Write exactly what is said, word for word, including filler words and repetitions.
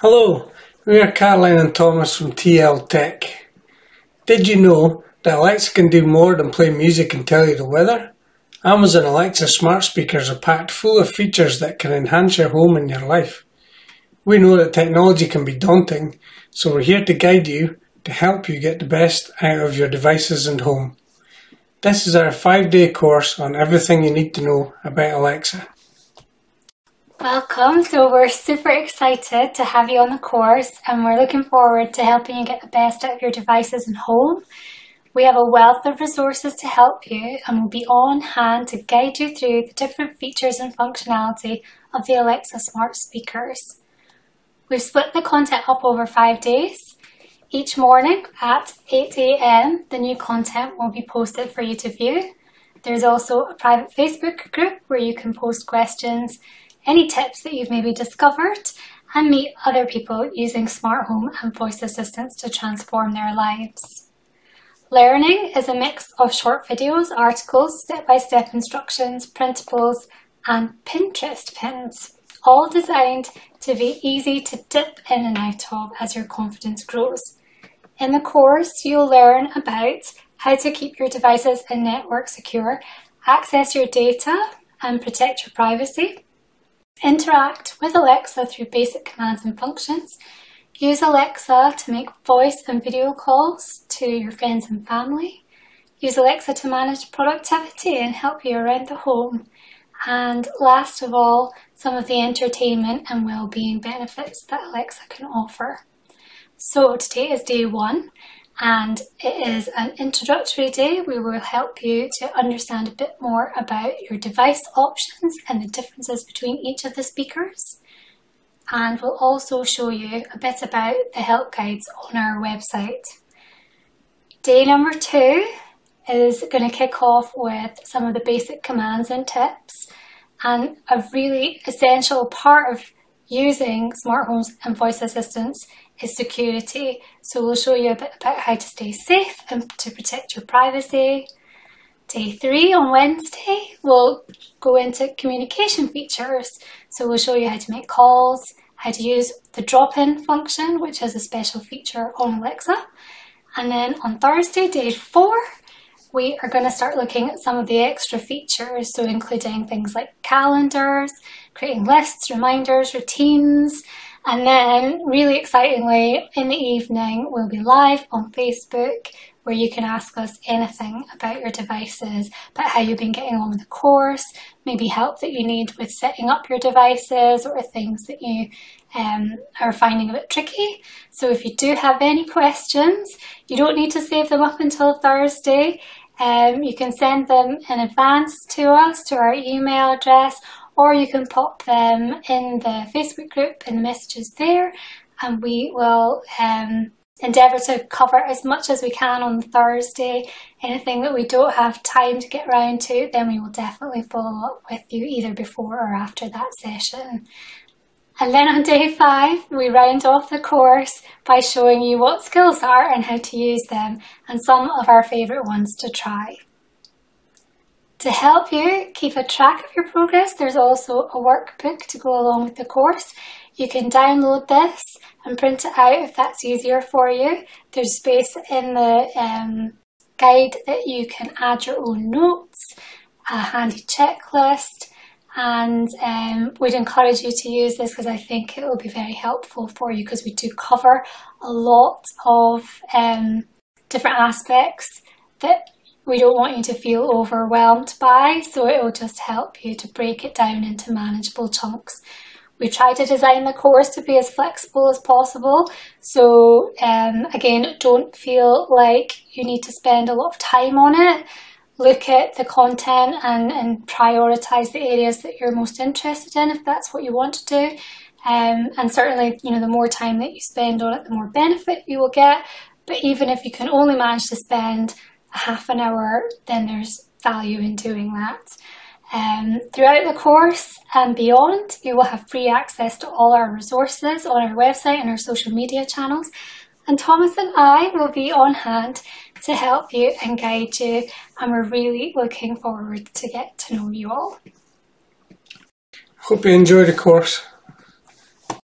Hello, we are Caroline and Thomas from T L Tech. Did you know that Alexa can do more than play music and tell you the weather? Amazon Alexa smart speakers are packed full of features that can enhance your home and your life. We know that technology can be daunting, so we're here to guide you to help you get the best out of your devices and home. This is our five-day course on everything you need to know about Alexa. Welcome, so we're super excited to have you on the course and we're looking forward to helping you get the best out of your devices and home. We have a wealth of resources to help you and we'll be on hand to guide you through the different features and functionality of the Alexa smart speakers. We've split the content up over five days. Each morning at eight A M the new content will be posted for you to view. There's also a private Facebook group where you can post questions, any tips that you've maybe discovered, and meet other people using smart home and voice assistants to transform their lives. Learning is a mix of short videos, articles, step-by-step instructions, printables, and Pinterest pins, all designed to be easy to dip in and out of as your confidence grows. In the course, you'll learn about how to keep your devices and network secure, access your data and protect your privacy, interact with Alexa through basic commands and functions, use Alexa to make voice and video calls to your friends and family, use Alexa to manage productivity and help you around the home, and last of all, some of the entertainment and well-being benefits that Alexa can offer. So today is day one and it is an introductory day. We will help you to understand a bit more about your device options and the differences between each of the speakers, and we'll also show you a bit about the help guides on our website. Day number two is going to kick off with some of the basic commands and tips, and a really essential part of using smart homes and voice assistants is security. So we'll show you a bit about how to stay safe and to protect your privacy. Day three on Wednesday, we'll go into communication features. So we'll show you how to make calls, how to use the drop-in function, which is a special feature on Alexa. And then on Thursday, day four, we are going to start looking at some of the extra features, so including things like calendars, creating lists, reminders, routines, and then really excitingly in the evening we'll be live on Facebook where you can ask us anything about your devices, about how you've been getting on with the course, maybe help that you need with setting up your devices or things that you Um, are finding a bit tricky. So if you do have any questions, you don't need to save them up until Thursday. Um, you can send them in advance to us, to our email address, or you can pop them in the Facebook group in the messages there, and we will um, endeavour to cover as much as we can on Thursday. Anything that we don't have time to get round to, then we will definitely follow up with you either before or after that session. And then on day five, we round off the course by showing you what skills are and how to use them, and some of our favourite ones to try. To help you keep a track of your progress, there's also a workbook to go along with the course. You can download this and print it out if that's easier for you. There's space in the um, guide that you can add your own notes, a handy checklist, and um, we'd encourage you to use this because I think it will be very helpful for you, because we do cover a lot of um, different aspects that we don't want you to feel overwhelmed by, so it will just help you to break it down into manageable chunks. We try to design the course to be as flexible as possible, so um, again, don't feel like you need to spend a lot of time on it. Look at the content and, and prioritise the areas that you're most interested in if that's what you want to do. Um, and certainly, you know, the more time that you spend on it, the more benefit you will get. But even if you can only manage to spend a half an hour, then there's value in doing that. Um, throughout the course and beyond, you will have free access to all our resources on our website and our social media channels. And Thomas and I will be on hand to help you and guide you, and we're really looking forward to get to know you all. Hope you enjoy the course.